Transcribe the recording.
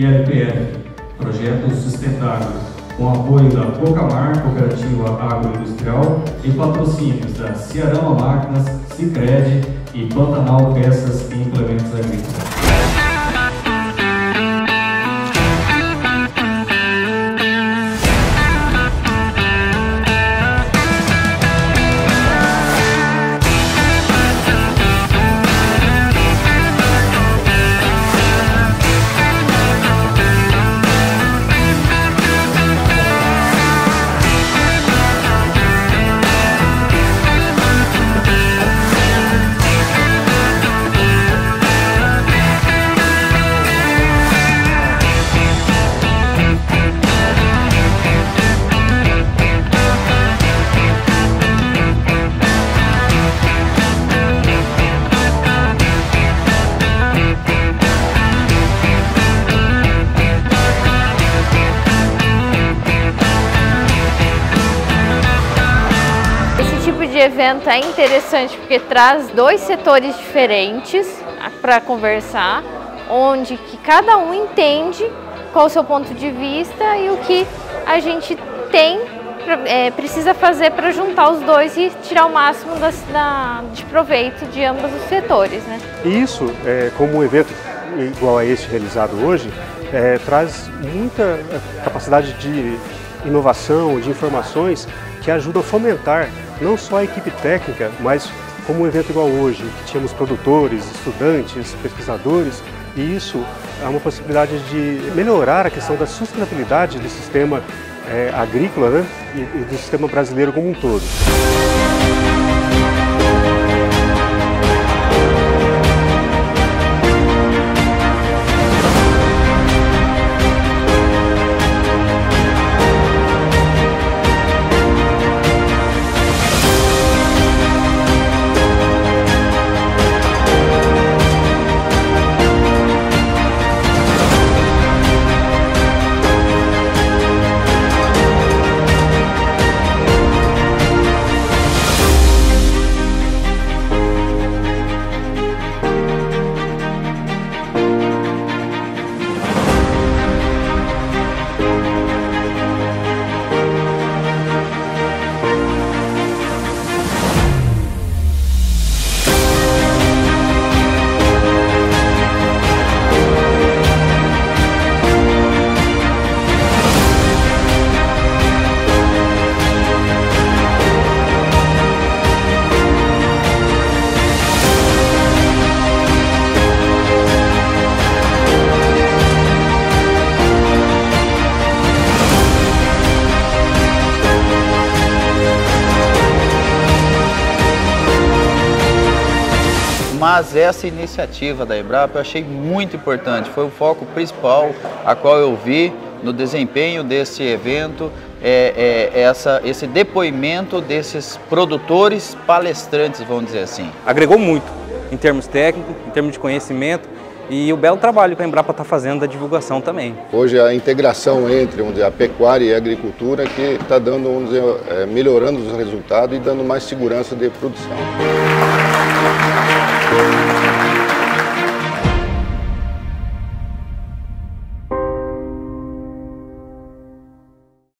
ILPF, Projeto Sustentável, com apoio da Cocamar Cooperativa Agroindustrial e patrocínios da Ciarama Máquinas, Sicredi e Pantanal Peças e Implementos Agrícolas. O evento é interessante porque traz dois setores diferentes para conversar, onde que cada um entende qual o seu ponto de vista e o que a gente tem precisa fazer para juntar os dois e tirar o máximo de proveito de ambos os setores, né? Isso, como um evento igual a este realizado hoje, traz muita capacidade de inovação, de informações que ajudam a fomentar não só a equipe técnica, mas como um evento igual hoje, que tínhamos produtores, estudantes, pesquisadores, e isso é uma possibilidade de melhorar a questão da sustentabilidade do sistema agrícola, né, e do sistema brasileiro como um todo. Mas essa iniciativa da Embrapa eu achei muito importante, foi o foco principal a qual eu vi no desempenho desse evento, esse depoimento desses produtores palestrantes, vamos dizer assim. Agregou muito em termos técnicos, em termos de conhecimento e o belo trabalho que a Embrapa está fazendo da divulgação também. Hoje a integração entre a pecuária e a agricultura que está melhorando os resultados e dando mais segurança de produção.